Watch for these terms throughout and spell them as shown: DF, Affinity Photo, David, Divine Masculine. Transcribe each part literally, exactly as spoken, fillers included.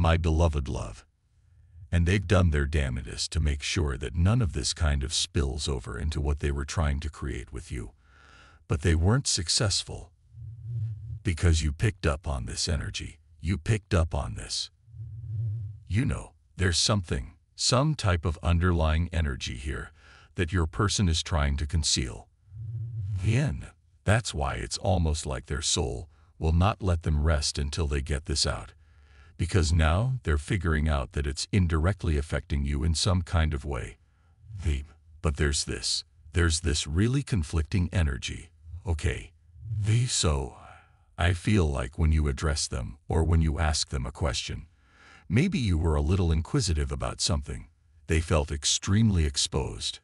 my beloved love. And they've done their damnedest to make sure that none of this kind of spills over into what they were trying to create with you. But they weren't successful. Because you picked up on this energy. You picked up on this. You know, there's something, some type of underlying energy here that your person is trying to conceal. Again, that's why it's almost like their soul will not let them rest until they get this out. Because now they're figuring out that it's indirectly affecting you in some kind of way. But there's this. There's this really conflicting energy. Okay. So, I feel like when you address them or when you ask them a question, maybe you were a little inquisitive about something. They felt extremely exposed.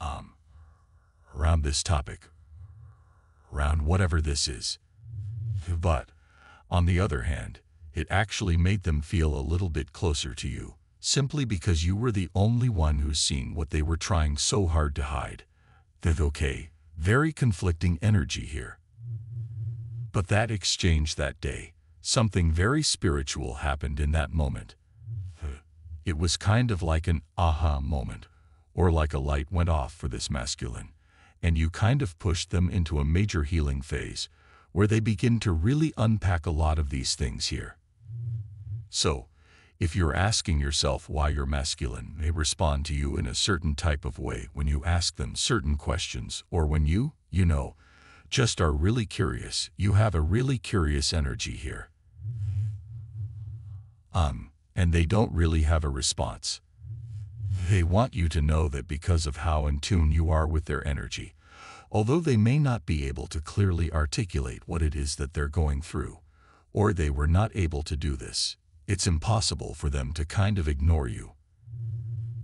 Um, around this topic. Around whatever this is. But, on the other hand, it actually made them feel a little bit closer to you, simply because you were the only one who's seen what they were trying so hard to hide. That's okay, very conflicting energy here. But that exchange that day, something very spiritual happened in that moment. It was kind of like an aha moment, or like a light went off for this masculine, and you kind of pushed them into a major healing phase, where they begin to really unpack a lot of these things here. So, if you're asking yourself why your masculine may respond to you in a certain type of way when you ask them certain questions, or when you, you know, just are really curious, you have a really curious energy here. Um, and they don't really have a response. They want you to know that because of how in tune you are with their energy, although they may not be able to clearly articulate what it is that they're going through, or they were not able to do this, it's impossible for them to kind of ignore you.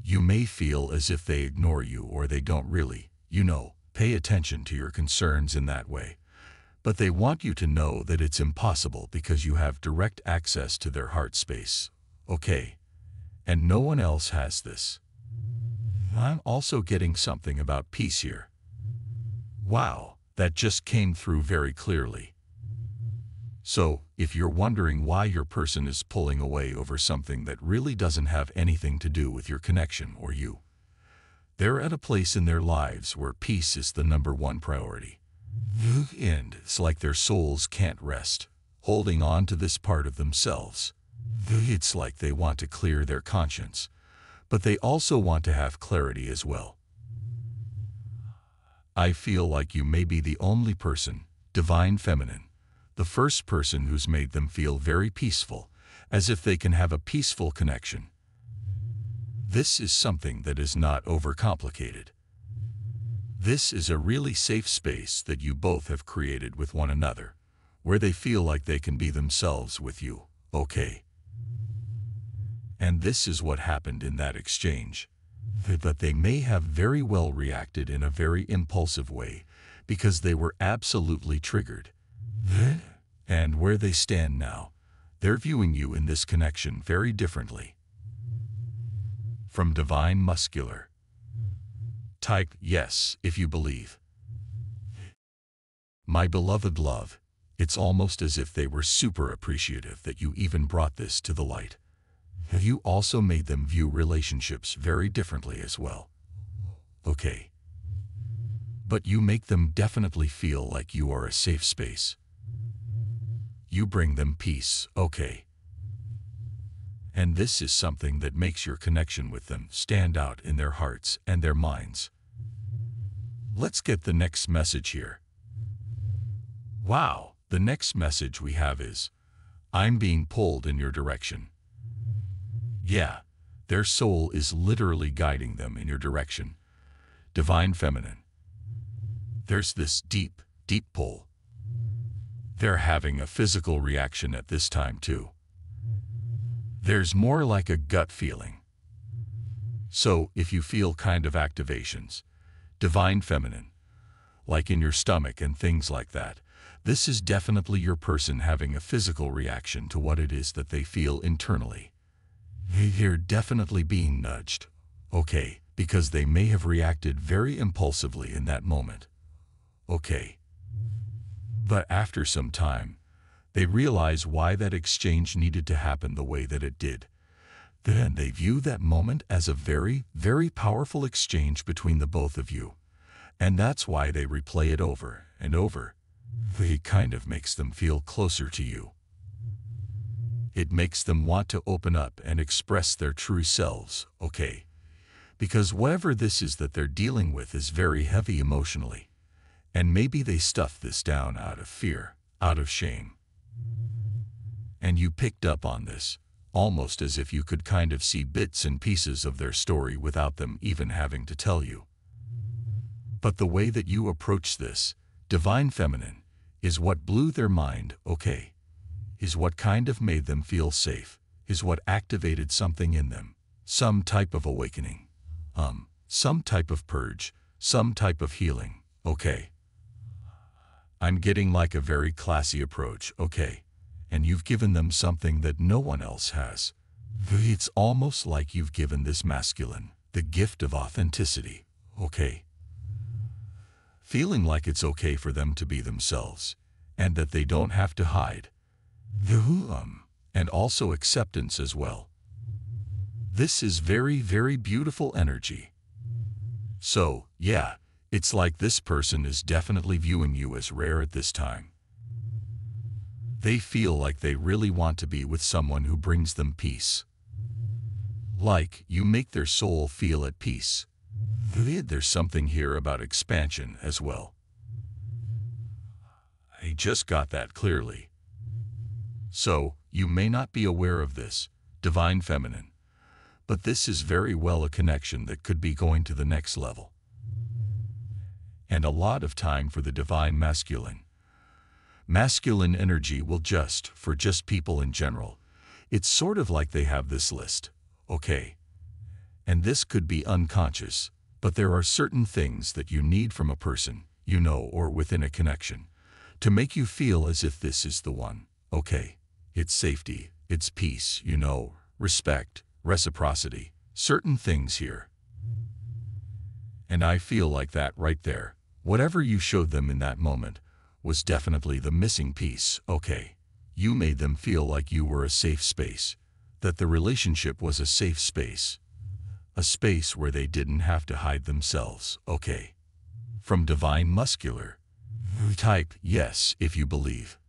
You may feel as if they ignore you or they don't really, you know, pay attention to your concerns in that way, but they want you to know that it's impossible because you have direct access to their heart space, okay? And no one else has this. I'm also getting something about peace here. Wow, that just came through very clearly. So, if you're wondering why your person is pulling away over something that really doesn't have anything to do with your connection or you, they're at a place in their lives where peace is the number one priority. And it's like their souls can't rest, holding on to this part of themselves. It's like they want to clear their conscience, but they also want to have clarity as well. I feel like you may be the only person, divine feminine, the first person who's made them feel very peaceful, as if they can have a peaceful connection. This is something that is not overcomplicated. This is a really safe space that you both have created with one another, where they feel like they can be themselves with you, okay? And this is what happened in that exchange. But they may have very well reacted in a very impulsive way because they were absolutely triggered. And where they stand now, they're viewing you in this connection very differently. From divine muscular. Type yes if you believe. My beloved love, it's almost as if they were super appreciative that you even brought this to the light. You also made them view relationships very differently as well. Okay. But you make them definitely feel like you are a safe space. You bring them peace, okay. And this is something that makes your connection with them stand out in their hearts and their minds. Let's get the next message here. Wow, the next message we have is, I'm being pulled in your direction. Yeah, their soul is literally guiding them in your direction. Divine feminine. There's this deep, deep pull. They're having a physical reaction at this time too. There's more like a gut feeling. So if you feel kind of activations, divine feminine, like in your stomach and things like that, this is definitely your person having a physical reaction to what it is that they feel internally. They're definitely being nudged, okay, because they may have reacted very impulsively in that moment, okay. But after some time, They realize why that exchange needed to happen the way that it did. Then they view that moment as a very, very powerful exchange between the both of you. And that's why they replay it over and over. It kind of makes them feel closer to you. It makes them want to open up and express their true selves, okay? Because whatever this is that they're dealing with is very heavy emotionally. And maybe they stuff this down out of fear, out of shame. And you picked up on this, almost as if you could kind of see bits and pieces of their story without them even having to tell you. But the way that you approach this, divine feminine, is what blew their mind, okay? Is what kind of made them feel safe, is what activated something in them, some type of awakening, um, some type of purge, some type of healing, okay? I'm getting like a very classy approach, okay? And you've given them something that no one else has. It's almost like you've given this masculine the gift of authenticity, okay? Feeling like it's okay for them to be themselves, and that they don't have to hide. Um, and also acceptance as well. This is very, very beautiful energy. So, yeah, it's like this person is definitely viewing you as rare at this time. They feel like they really want to be with someone who brings them peace. Like, you make their soul feel at peace. There's something here about expansion as well. I just got that clearly. So, you may not be aware of this, divine feminine, but this is very well a connection that could be going to the next level. And a lot of time for the divine masculine. Masculine energy will just, for just people in general, it's sort of like they have this list, okay? And this could be unconscious, but there are certain things that you need from a person, you know, or within a connection, to make you feel as if this is the one, okay? It's safety, it's peace, you know, respect, reciprocity, certain things here. And I feel like that right there, whatever you showed them in that moment, was definitely the missing piece, okay? You made them feel like you were a safe space, that the relationship was a safe space, a space where they didn't have to hide themselves, okay? From divine muscular type, yes, if you believe.